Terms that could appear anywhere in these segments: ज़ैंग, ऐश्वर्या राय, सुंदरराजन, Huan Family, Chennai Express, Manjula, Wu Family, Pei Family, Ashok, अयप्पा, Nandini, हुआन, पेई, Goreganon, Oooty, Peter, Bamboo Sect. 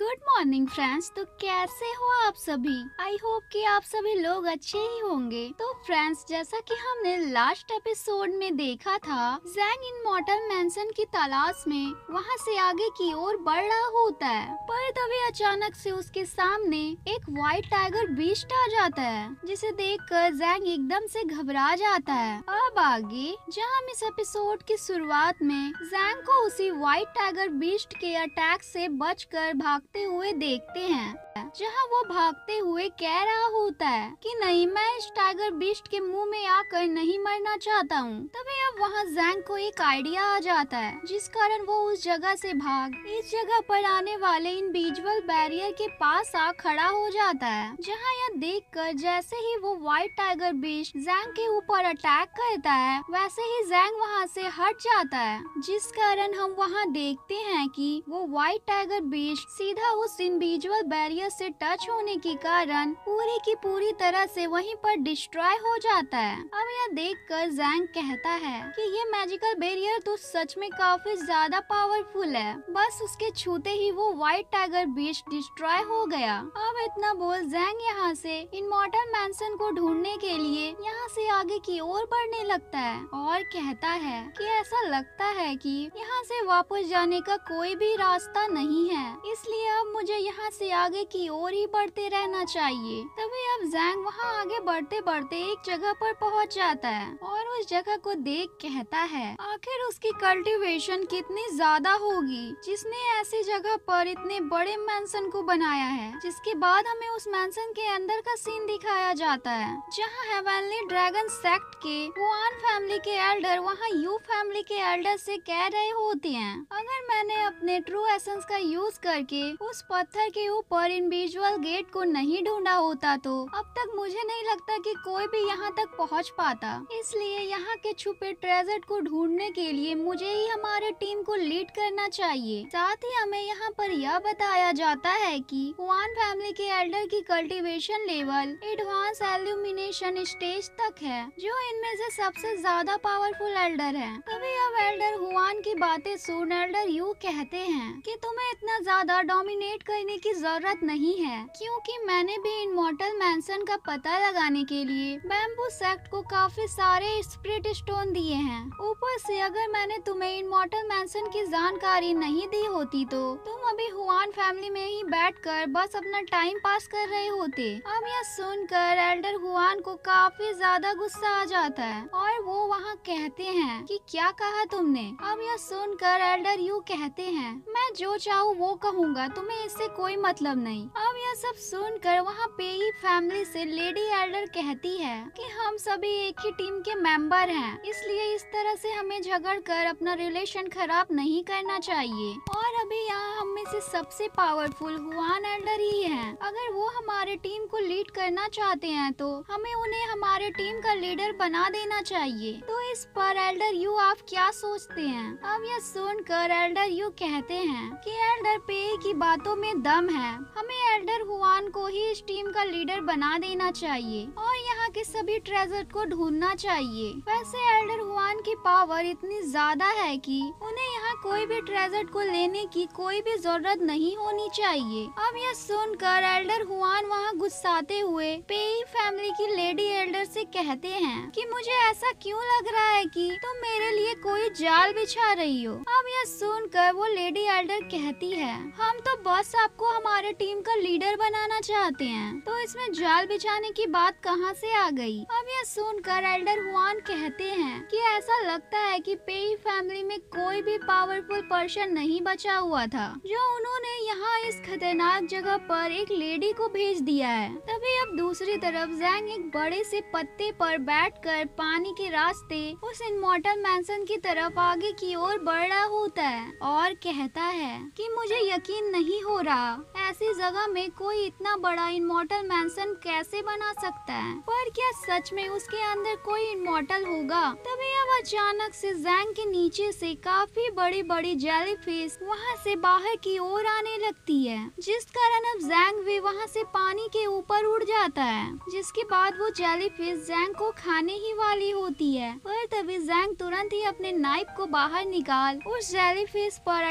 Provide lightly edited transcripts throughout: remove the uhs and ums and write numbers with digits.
Good morning friends. तो कैसे हो आप सभी? आई होप कि आप सभी लोग अच्छे ही होंगे। तो फ्रेंड्स, जैसा कि हमने लास्ट एपिसोड में देखा था, ज़ैंग इमॉर्टल मैंशन की तलाश में वहां से आगे की ओर बढ़ रहा होता है, पर तभी अचानक से उसके सामने एक व्हाइट टाइगर बीस्ट आ जाता है, जिसे देखकर ज़ैंग एकदम से घबरा जाता है। अब आगे जहाँ हम इस एपिसोड की शुरुआत में ज़ैंग को उसी व्हाइट टाइगर बीस्ट के अटैक से बचकर भागते हुए देखते हैं, जहाँ वो भागते हुए कह रहा होता है कि नहीं, मैं इस टाइगर बीस्ट के मुंह में आकर नहीं मरना चाहता हूँ। तभी अब वहाँ ज़ैंग को एक आइडिया आ जाता है, जिस कारण वो उस जगह से भाग इस जगह पर आने वाले इनविजिबल बैरियर के पास आ खड़ा हो जाता है, जहाँ यह देखकर जैसे ही वो व्हाइट टाइगर बीस्ट ज़ैंग के ऊपर अटैक करता है, वैसे ही ज़ैंग वहाँ से हट जाता है, जिस कारण हम वहाँ देखते हैं कि वो व्हाइट टाइगर बीस्ट सीधा उस इनविजिबल बैरियर से टच होने के कारण पूरी की पूरी तरह से वहीं पर डिस्ट्रॉय हो जाता है। अब यह देखकर ज़ैंग कहता है कि ये मैजिकल बैरियर तो सच में काफी ज्यादा पावरफुल है, बस उसके छूते ही वो व्हाइट टाइगर बीस्ट डिस्ट्रॉय हो गया। अब इतना बोल ज़ैंग यहाँ से इमॉर्टल मैंशन को ढूंढने के लिए यहाँ से आगे की ओर बढ़ने लगता है और कहता है कि ऐसा लगता है कि यहाँ से वापस जाने का कोई भी रास्ता नहीं है, इसलिए अब मुझे यहाँ से आगे की और ही बढ़ते रहना चाहिए। तभी अब ज़ैंग वहाँ आगे बढ़ते बढ़ते एक जगह पर पहुँच जाता है और उस जगह को देख कहता है, आखिर उसकी कल्टीवेशन कितनी ज्यादा होगी जिसने ऐसी जगह पर इतने बड़े मैंशन को बनाया है। जिसके बाद हमें उस मैंशन के अंदर का सीन दिखाया जाता है, जहाँ हेवनली ड्रैगन सेक्ट के हुआन फैमिली के एल्डर वहाँ यू फैमिली के एल्डर से कह रहे होते हैं, अगर मैंने अपने ट्रू एसेंस का यूज करके उस पत्थर के ऊपर विजुअल गेट को नहीं ढूंढा होता तो अब तक मुझे नहीं लगता कि कोई भी यहाँ तक पहुँच पाता, इसलिए यहाँ के छुपे ट्रेजर को ढूंढने के लिए मुझे ही हमारे टीम को लीड करना चाहिए। साथ ही हमें यहाँ पर यह बताया जाता है कि हुआन फैमिली के एल्डर की cultivation level advance illumination stage तक है, जो इनमें से सबसे ज्यादा पावरफुल एल्डर है। तभी अब एल्डर हुआन की बातें सुन एल्डर यू कहते हैं कि तुम्हें इतना ज्यादा डोमिनेट करने की जरूरत नहीं है, क्योंकि मैंने भी इमॉर्टल मैंशन का पता लगाने के लिए बैम्बू सेक्ट को काफी सारे स्प्रिट स्टोन दिए हैं। ऊपर से अगर मैंने तुम्हें इमॉर्टल मैंशन की जानकारी नहीं दी होती तो तुम अभी हुआन फैमिली में ही बैठकर बस अपना टाइम पास कर रहे होते। अब यह सुनकर एल्डर हुआन को काफी ज्यादा गुस्सा आ जाता है और वो वहाँ कहते हैं कि क्या कहा तुमने? अब यह सुनकर एल्डर यू कहते हैं, मैं जो चाहूँ वो कहूँगा, तुम्हें इससे कोई मतलब नहीं। अब यह सब सुनकर वहाँ पेई फैमिली से लेडी एल्डर कहती है कि हम सभी एक ही टीम के मेंबर हैं, इसलिए इस तरह से हमें झगड़कर अपना रिलेशन खराब नहीं करना चाहिए। और अभी यहाँ हम में से सबसे पावरफुल हुआन एल्डर ही हैं। अगर वो हमारे टीम को लीड करना चाहते हैं तो हमें उन्हें हमारे टीम का लीडर बना देना चाहिए। तो इस पर एल्डर यू आप क्या सोचते हैं? अब यह सुनकर एल्डर यू कहते हैं कि एल्डर पेई की बातों में दम है, हमें एल्डर हुआन को ही इस टीम का लीडर बना देना चाहिए और यहाँ के सभी ट्रेजर को ढूंढना चाहिए। वैसे एल्डर हुआन की पावर इतनी ज्यादा है कि उन्हें यहाँ कोई भी ट्रेजर को लेने की कोई भी जरूरत नहीं होनी चाहिए। अब यह सुनकर एल्डर हुआन वहाँ गुस्साते हुए पेई फैमिली की लेडी एल्डर से कहते हैं कि मुझे ऐसा क्यों लग रहा है कि तुम मेरे लिए कोई जाल बिछा रही हो। अब यह सुनकर वो लेडी एल्डर कहती है, हम तो बस आपको हमारे टीम का लीडर बनाना चाहते हैं, तो इसमें जाल बिछाने की बात कहाँ से आ गई? अब यह सुनकर एल्डर हुआन कहते हैं कि ऐसा लगता है कि पेई फैमिली में कोई भी पावरफुल पर्सन नहीं बचा हुआ था, जो उन्होंने यहाँ इस खतरनाक जगह पर एक लेडी को भेज दिया है। तभी अब दूसरी तरफ ज़ैंग एक बड़े से पत्ते पर बैठकर पानी के रास्ते उस इमॉर्टल मैंशन की तरफ आगे की ओर बढ़ रहा होता है और कहता है कि मुझे यकीन नहीं हो रहा, ऐसी जगह में कोई इतना बड़ा इमॉर्टल मैंशन कैसे बना सकता है? पर क्या सच में उसके अंदर कोई इमॉर्टल होगा? तभी अब अचानक से ज़ैंग के नीचे से काफी बड़ी बड़ी जेलीफिश वहाँ से बाहर की ओर आने लगती है, जिस कारण अब ज़ैंग भी वहाँ से पानी के ऊपर उड़ जाता है, जिसके बाद वो जेलीफिश ज़ैंग को खाने ही वाली होती है। और तभी ज़ैंग तुरंत ही अपने नाइफ को बाहर निकाल उस जेलीफिश पर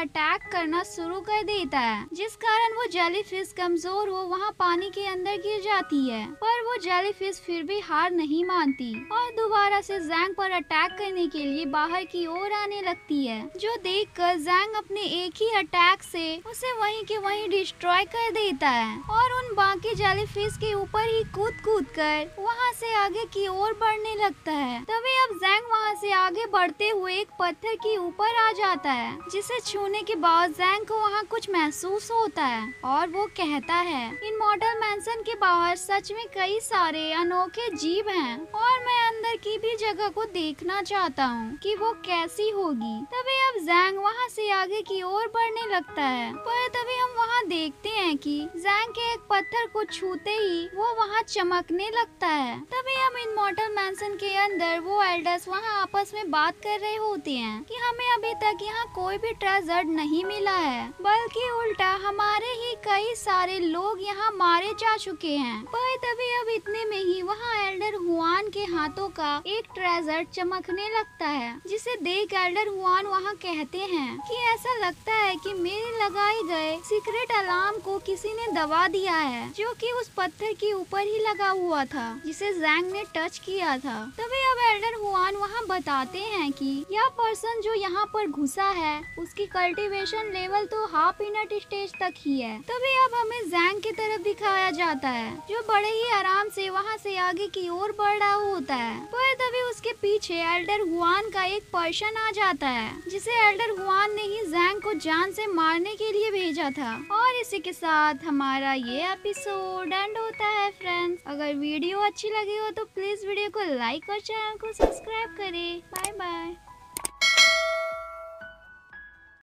अटैक करना शुरू कर देता है, जिस कारण वो जेलीफिश कमजोर हो वहाँ पानी के अंदर गिर जाती है। पर वो जेलीफिश फिर भी हार नहीं मानती और दोबारा से ज़ैंग पर अटैक करने के लिए बाहर की ओर आने लगती है, जो देखकर ज़ैंग अपने एक ही अटैक से उसे वहीं के वहीं डिस्ट्रॉय कर देता है और उन बाकी जेलीफिश के ऊपर ही कूद कर वहाँ से आगे की ओर बढ़ने लगता है। तभी अब ज़ैंग वहाँ से आगे बढ़ते हुए एक पत्थर के ऊपर आ जाता है, जिसे छूने के बाद ज़ैंग को वहाँ कुछ महसूस होता है और वो कहता है, इमॉर्टल मैंशन के बाहर सच में कई सारे अनोखे जीव हैं और मैं अंदर की भी जगह को देखना चाहता हूँ कि वो कैसी होगी। तभी अब ज़ैंग वहाँ से आगे की ओर बढ़ने लगता है, पर तभी हम वहाँ देखते हैं कि ज़ैंग के एक पत्थर को छूते ही वो वहाँ चमकने लगता है। तभी हम इमॉर्टल मैंशन के अंदर वो एल्डर्स वहाँ आपस में बात कर रहे होते हैं कि हमें अभी तक यहाँ कोई भी ट्रेजर नहीं मिला है, बल्कि उल्टा हमारे ही कई सारे लोग यहाँ मारे जा चुके हैं। पर तभी अब इतने में ही वहाँ एल्डर हुआन के हाथों का एक ट्रेजर चमकने लगता है, जिसे देख एल्डर हुआन वहाँ कहते हैं कि ऐसा लगता है कि मेरे लगाए गए सीक्रेट अलार्म को किसी ने दबा दिया है, जो कि उस पत्थर के ऊपर ही लगा हुआ था जिसे ज़ैंग ने टच किया था। तभी अब एल्डर हुआन वहाँ बताते हैं कि यह पर्सन जो यहाँ पर घुसा है उसकी कल्टीवेशन लेवल तो हाफ इनट स्टेज तक ही है। तभी अब हमें ज़ैंग की तरफ दिखाया जाता है, जो बड़े ही आराम से वहाँ से आगे की ओर बढ़ रहा होता है। पर तभी उसके पीछे एल्डर हुआन का एक पर्सन आ जाता है, जिसे एल्डर हुआन ने ही ज़ैंग को जान से मारने के लिए भेजा था। और इसी के साथ हमारा ये एपिसोड एंड होता है। फ्रेंड्स, अगर वीडियो अच्छी लगी हो तो प्लीज वीडियो को लाइक और चैनल को सब्सक्राइब करें। Bye bye.